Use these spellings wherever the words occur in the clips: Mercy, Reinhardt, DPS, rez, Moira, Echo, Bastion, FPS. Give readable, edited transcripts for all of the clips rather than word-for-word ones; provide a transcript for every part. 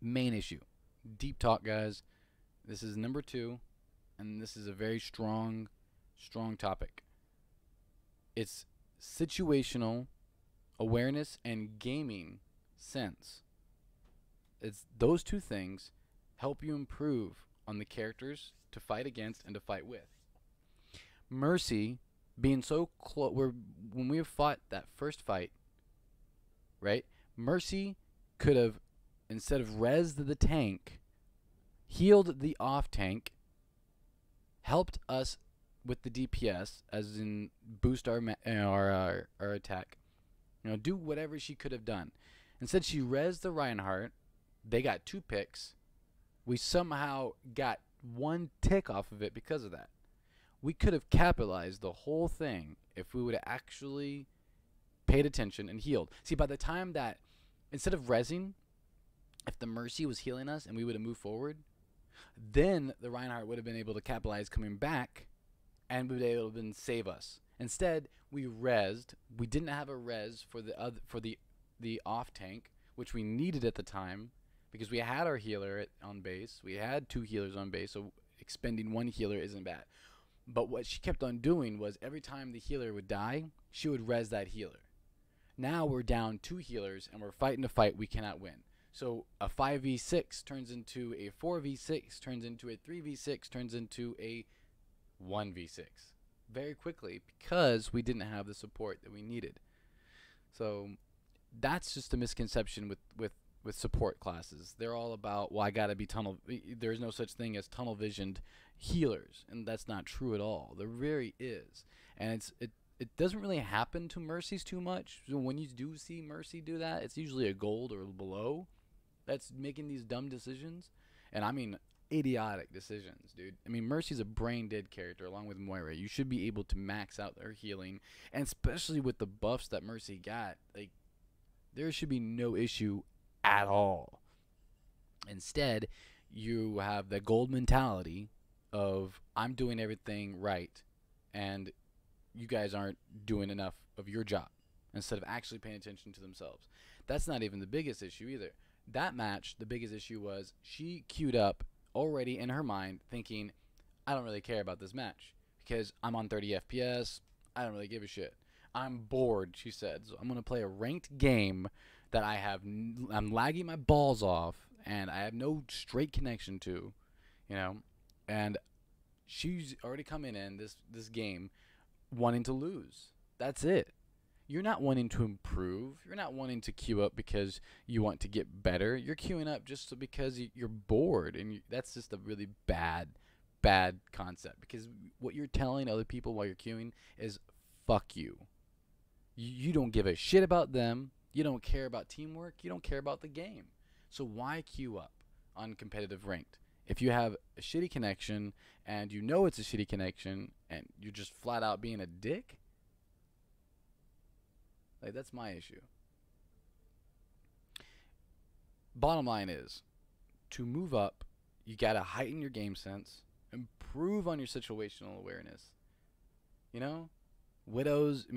main issue. Deep talk, guys. This is number 2, and this is a very strong topic. It's situational awareness and gaming sense. It's those two things help you improve on the characters to fight against and to fight with. Mercy being so close, when we fought that first fight, right? Mercy could have, instead of rezzed the tank, healed the off tank, helped us with the DPS, as in boost our attack. You know, do whatever she could have done. Instead, she rezzed the Reinhardt. They got 2 picks. We somehow got 1 tick off of it because of that. We could have capitalized the whole thing if we would have actually paid attention and healed. See, by the time that, instead of rezzing, if the Mercy was healing us and we would have moved forward, then the Reinhardt would have been able to capitalize coming back and would have been able to save us. Instead, we rezzed. We didn't have a rez for the off tank, which we needed at the time because we had our healer on base. We had 2 healers on base, so expending 1 healer isn't bad. But what she kept on doing was every time the healer would die, she would res that healer. Now we're down 2 healers and we're fighting a fight we cannot win. So a 5v6 turns into a 4v6, turns into a 3v6, turns into a 1v6 very quickly because we didn't have the support that we needed. So that's just a misconception with support classes. They're all about, well, I gotta be tunnel. There's no such thing as tunnel visioned healers, and that's not true at all. There really is, and it doesn't really happen to Mercies too much. So when you do see Mercy do that, it's usually a gold or below that's making these dumb decisions, and I mean idiotic decisions, dude. I mean, Mercy's a brain dead character along with Moira. You should be able to max out her healing, and especially with the buffs that Mercy got, like there should be no issue at all. Instead, you have the gold mentality of I'm doing everything right and you guys aren't doing enough of your job instead of actually paying attention to themselves. That's not even the biggest issue either. That match, the biggest issue was she queued up already in her mind thinking, I don't really care about this match because I'm on 30 FPS. I don't really give a shit. I'm bored, she said. So I'm going to play a ranked game that I'm lagging my balls off and I have no straight connection to, you know. And she's already coming in this game wanting to lose. That's it. You're not wanting to improve. You're not wanting to queue up because you want to get better. You're queuing up just because you're bored, and that's just a really bad concept, because what you're telling other people while you're queuing is fuck you. You don't give a shit about them. You don't care about teamwork. You don't care about the game. So why queue up on competitive ranked? If you have a shitty connection and you know it's a shitty connection and you're just flat out being a dick, like, that's my issue. Bottom line is, to move up, you gotta heighten your game sense, improve on your situational awareness. You know,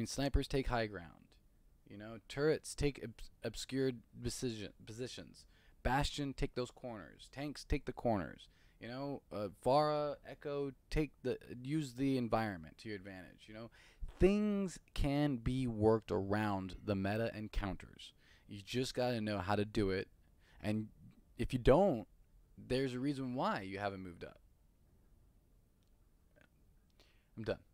snipers take high ground. You know, turrets take obscured positions. Bastion take those corners. Tanks take the corners. You know, Vara, Echo use the environment to your advantage. You know, things can be worked around the meta and counters. You just got to know how to do it. And if you don't, there's a reason why you haven't moved up. I'm done.